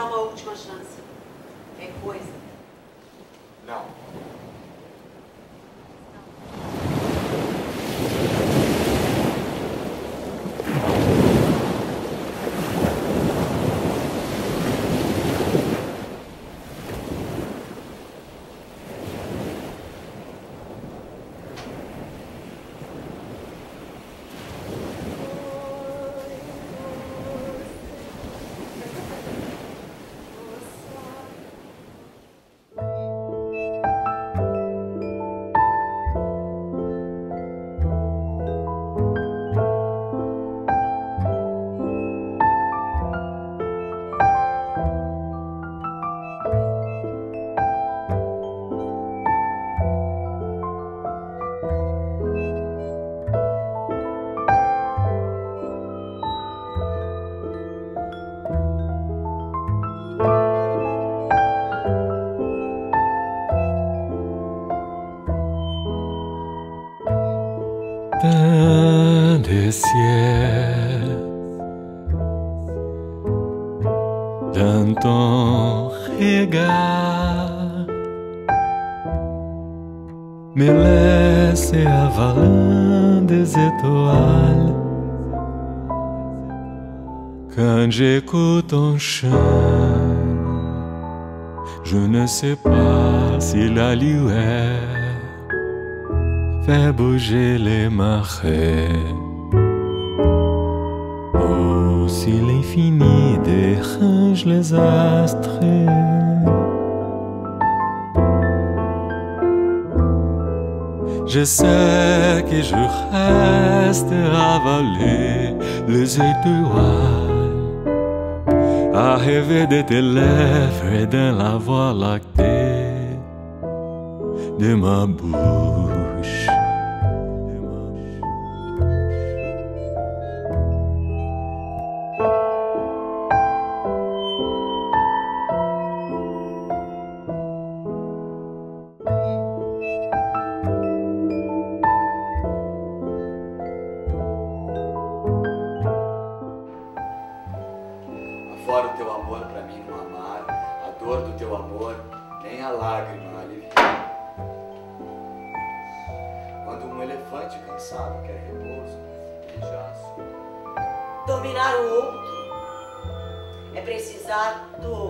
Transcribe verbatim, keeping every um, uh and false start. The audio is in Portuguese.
dar uma última chance. É coisa. Não. Plein de ciel, dans ton regard, me laisse avaler des étoiles quand j'écoute ton chant. Je ne sais pas si la lueur fais bouger les marais, oh, si l'infini dérange les astres. Je sais que je reste avalé les étoiles, à rêver de tes lèvres et de la voie lactée de ma bouche. Fora o teu amor pra mim não amar, a dor do teu amor, nem a lágrima alivia. Quando um elefante cansado quer repouso, ele já assume. Dominar o outro é precisar do outro.